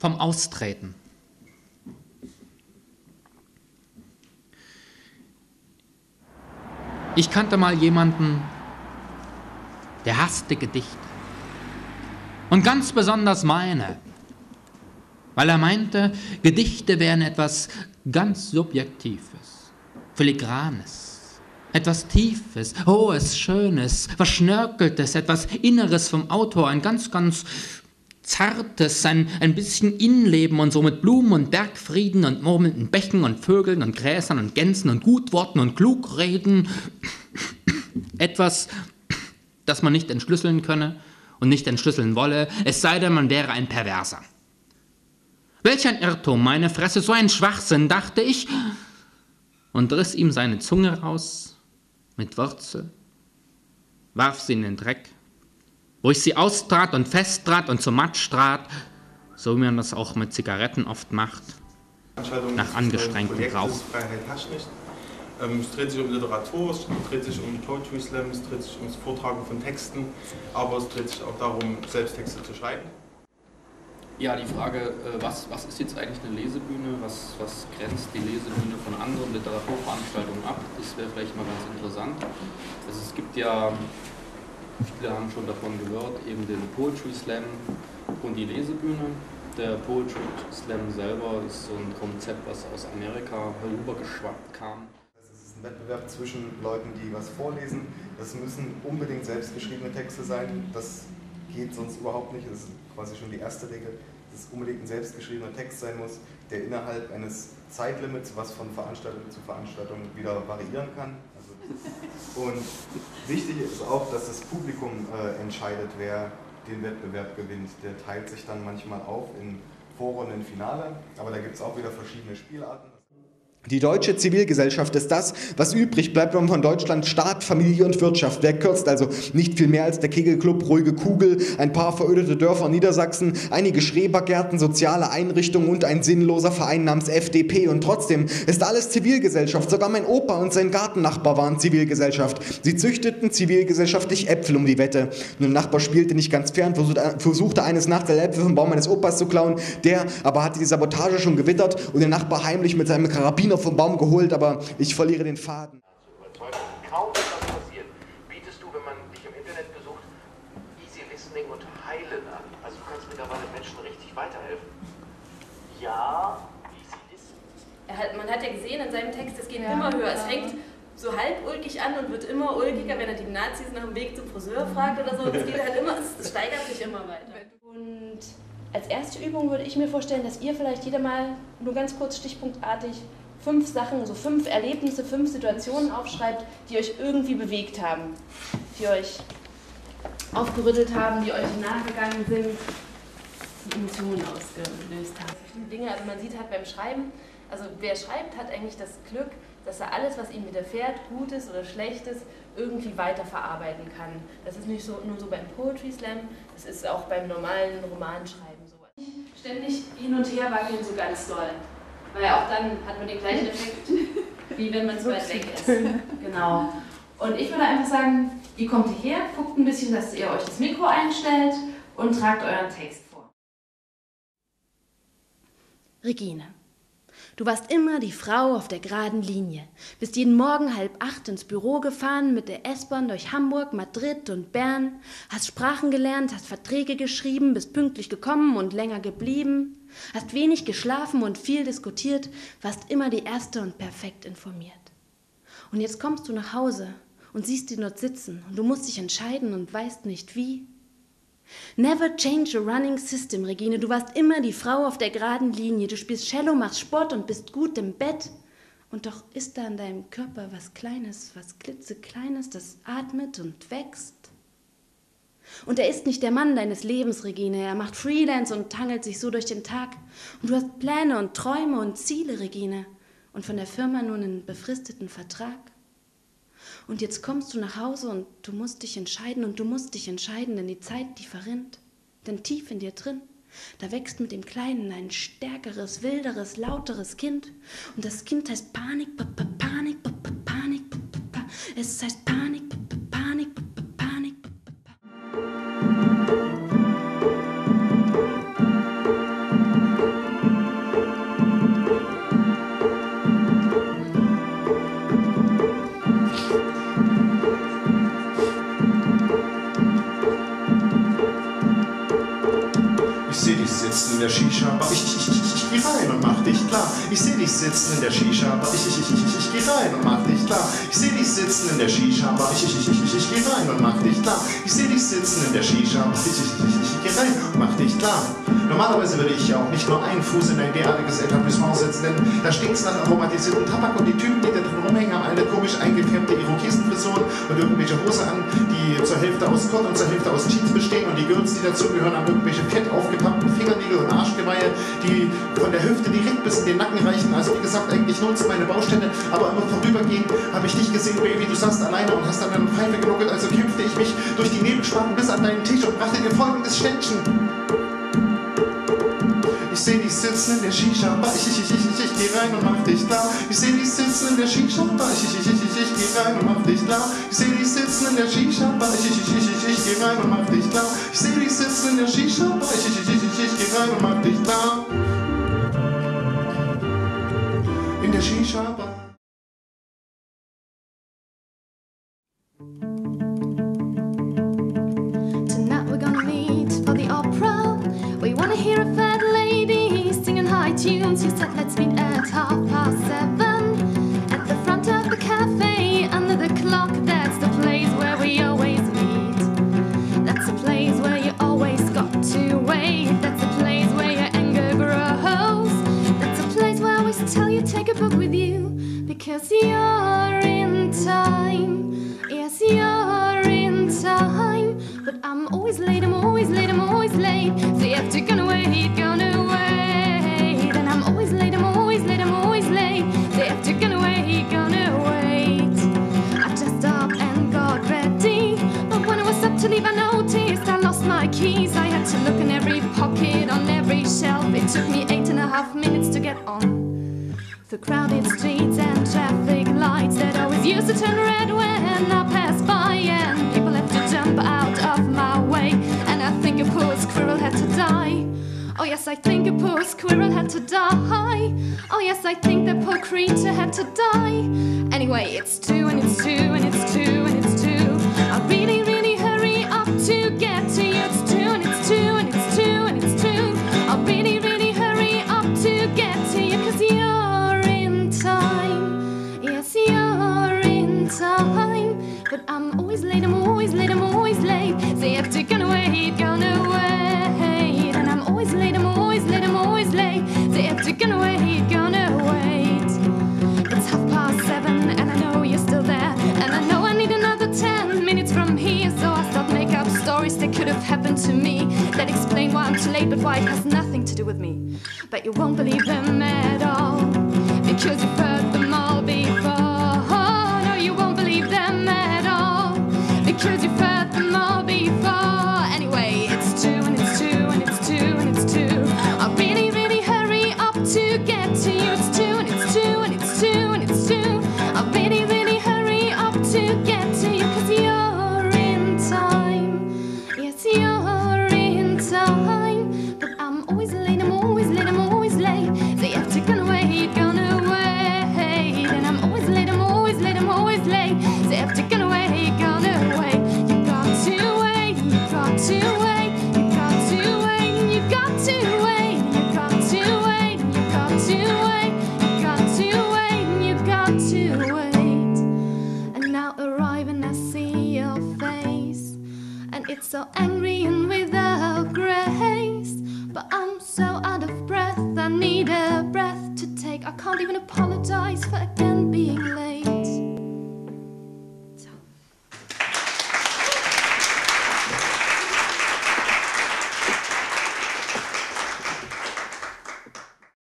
vom Austreten. Ich kannte mal jemanden, der hasste Gedichte. Und ganz besonders meine, weil er meinte, Gedichte wären etwas ganz Subjektives, Filigranes, etwas Tiefes, Hohes, Schönes, Verschnörkeltes, etwas Inneres vom Autor, ein ganz, ganz Zartes, ein bisschen Innenleben und so mit Blumen und Bergfrieden und murmelnden Bächen und Vögeln und Gräsern und Gänsen und Gutworten und Klugreden. Etwas, das man nicht entschlüsseln könne und nicht entschlüsseln wolle, es sei denn, man wäre ein Perverser. Welch ein Irrtum, meine Fresse, so ein Schwachsinn, dachte ich, und riss ihm seine Zunge raus mit Wurzel, warf sie in den Dreck, wo ich sie austrat und festtrat und zu Matsch trat, so wie man das auch mit Zigaretten oft macht, nach angestrengtem Rauch. Es dreht sich um Literatur, es dreht sich um Poetry Slams, es dreht sich ums Vortragen von Texten, aber es dreht sich auch darum, selbst Texte zu schreiben. Ja, die Frage, was ist jetzt eigentlich eine Lesebühne, was grenzt die Lesebühne von anderen Literaturveranstaltungen ab, das wäre vielleicht mal ganz interessant. Also es gibt ja, viele haben schon davon gehört, eben den Poetry Slam und die Lesebühne. Der Poetry Slam selber ist so ein Konzept, was aus Amerika herübergeschwappt kam. Ein Wettbewerb zwischen Leuten, die was vorlesen. Das müssen unbedingt selbstgeschriebene Texte sein. Das geht sonst überhaupt nicht. Das ist quasi schon die erste Regel, dass es unbedingt ein selbstgeschriebener Text sein muss, der innerhalb eines Zeitlimits, was von Veranstaltung zu Veranstaltung wieder variieren kann. Also und wichtig ist auch, dass das Publikum entscheidet, wer den Wettbewerb gewinnt. Der teilt sich dann manchmal auf in Vorrunden, Finale. Aber da gibt es auch wieder verschiedene Spielarten. Die deutsche Zivilgesellschaft ist das, was übrig bleibt, wenn man von Deutschland Staat, Familie und Wirtschaft wegkürzt, also nicht viel mehr als der Kegelclub, ruhige Kugel, ein paar verödete Dörfer in Niedersachsen, einige Schrebergärten, soziale Einrichtungen und ein sinnloser Verein namens FDP. Und trotzdem ist alles Zivilgesellschaft, sogar mein Opa und sein Gartennachbar waren Zivilgesellschaft. Sie züchteten zivilgesellschaftlich Äpfel um die Wette. Ein Nachbar spielte nicht ganz fern, versuchte eines Nachts der Äpfel vom Baum meines Opas zu klauen, der aber hatte die Sabotage schon gewittert und der Nachbar heimlich mit seinem Karabiner vom Baum geholt, aber ich verliere den Faden. Kaum etwas passiert, bietest du, wenn man dich im Internet besucht, Easy Listening und Heilen an. Also du kannst mittlerweile Menschen richtig weiterhelfen. Ja, Easy Listening. Man hat ja gesehen in seinem Text, es geht immer höher. Es fängt so halb ulkig an und wird immer ulkiger, wenn er die Nazis nach dem Weg zum Friseur fragt oder so. Es geht halt immer, es steigert sich immer weiter. Und als erste Übung würde ich mir vorstellen, dass ihr vielleicht jeder mal nur ganz kurz stichpunktartig 5 Sachen, so 5 Erlebnisse, 5 Situationen aufschreibt, die euch irgendwie bewegt haben, die euch aufgerüttelt haben, die euch nachgegangen sind, die Emotionen ausgelöst haben. Dinge, also man sieht halt beim Schreiben, also wer schreibt, hat eigentlich das Glück, dass er alles, was ihm widerfährt, Gutes oder Schlechtes, irgendwie weiterverarbeiten kann. Das ist nicht so, nur so beim Poetry Slam, das ist auch beim normalen Romanschreiben so. Ständig hin und her wackeln so ganz doll. Weil auch dann hat man den gleichen Effekt, wie wenn man zu weit weg ist. Genau. Und ich würde einfach sagen, ihr kommt hierher, guckt ein bisschen, dass ihr euch das Mikro einstellt und tragt euren Text vor. Regine, du warst immer die Frau auf der geraden Linie. Bist jeden Morgen 7:30 ins Büro gefahren, mit der S-Bahn durch Hamburg, Madrid und Bern. Hast Sprachen gelernt, hast Verträge geschrieben, bist pünktlich gekommen und länger geblieben. Hast wenig geschlafen und viel diskutiert, warst immer die Erste und perfekt informiert. Und jetzt kommst du nach Hause und siehst ihn dort sitzen und du musst dich entscheiden und weißt nicht wie. Never change a running system, Regine, du warst immer die Frau auf der geraden Linie. Du spielst Cello, machst Sport und bist gut im Bett. Und doch ist da an deinem Körper was Kleines, was klitzekleines, das atmet und wächst. Und er ist nicht der Mann deines Lebens, Regine. Er macht Freelance und tangelt sich so durch den Tag. Und du hast Pläne und Träume und Ziele, Regine. Und von der Firma nun einen befristeten Vertrag. Und jetzt kommst du nach Hause und du musst dich entscheiden und du musst dich entscheiden, denn die Zeit, die verrinnt. Denn tief in dir drin, da wächst mit dem Kleinen ein stärkeres, wilderes, lauteres Kind. Und das Kind heißt Panik, Panik, Panik, es heißt Panik, Panik, Panik. Thank you. Ich seh dich sitzen in der Shisha, aber ich geh rein und mach dich klar. Ich seh dich sitzen in der Shisha, aber ich geh rein und mach dich klar. Ich seh dich sitzen in der Shisha, aber ich geh rein und mach dich klar. Ich seh dich sitzen in der Shisha, aber ich geh rein und mach dich klar. Normalerweise würde ich ja auch nicht nur einen Fuß in ein derartiges Etablissement setzen, denn da stinkt's nach aromatisiertem Tabak und die Typen, die da drin rumhängen, haben alle komisch eingefärbte Irokesenfrisuren und irgendwelche Hose an, die zur Hälfte aus Kot und zur Hälfte aus Jeans bestehen, und die Girls, die dazugehören, haben irgendwelche fett aufgepappten Fingernägel und Arschgeweihe, die von der Hüfte direkt bis in den Nacken reichen. Also wie gesagt, eigentlich null zu meine Baustelle, aber immer vorübergehend habe ich dich gesehen, Baby, du saßt alleine und hast an deiner Pfeife genuckelt, also kämpfte ich mich durch die Nebelschwaden bis an deinen Tisch und brachte dir folgendes Ständchen. Ich seh dich sitzen in der Shisha, ich geh rein und mach dich klar. Ich seh dich sitzen in der Shisha, ich geh rein und mach dich klar. Ich seh dich sitzen in der Shisha, ich geh rein und mach dich klar. Ich seh dich sitzen in der Shisha, ich geh rein und mach dich klar. In der Shisha. Tonight we're gonna meet for the opera. We wanna hear a fat lady singing high tunes. You said let's meet at 7:30 at the front of the cafe under the clock. That's the place where we always meet. That's the place where you always got to wait. That's the place where your anger grows. That's the place where I always tell you take a book with you, because you're in time. Yes, you're in time. But I'm always late, I'm always late, I'm always late. So you have to gonna wait, and I'm always late, I'm always late, I'm always late. So you have to gonna wait. I just up and got ready, but when I was up to leave, I noticed I lost my keys. I had to look in every pocket, on every shelf. It took me 8.5 minutes to get on the crowded streets and traffic lights that always used to turn red when I passed by, and people have to jump out of my way. And I think a poor squirrel had to die. Oh yes, I think a poor squirrel had to die. Oh yes, I think that poor creature had to die. Anyway, it's two and it's two and it's two and it's two. I really, really hurry up to get to you. It's two and it's two and it's two and it's two. I really, really hurry up to get to you, cause you're in time. Yes, you're in time. But I'm always late, I'm always late, I'm always late. So you have to gonna wait, and I'm always late, I'm always late, I'm always late. So you have to gonna wait. It's 7:30, and I know you're still there, and I know I need another 10 minutes from here. So I start make up stories that could have happened to me, that explain why I'm too late, but why it has nothing to do with me. But you won't believe them at all, because you've heard them all before. Because you've heard them all before. Anyway, it's two and it's two and it's two and it's two. I really, really hurry up to get to you. It's two and it's two and it's two and it's two. I really, really hurry up to get to you, cause you're in time. Yes, you're in time. But I'm always late, I'm always late, I'm always late. So you have to gonna wait, and I'm always late, I'm always late, I'm always late. So you have to gonna wait. You got to wait, you got to wait, you got to wait, you got to wait, you got to wait, you got to wait, you got to wait, you got to wait. And now arrive and I see your face, and it's so angry and without grace. But I'm so out of breath, I need a breath to take. I can't even apologize for again being late.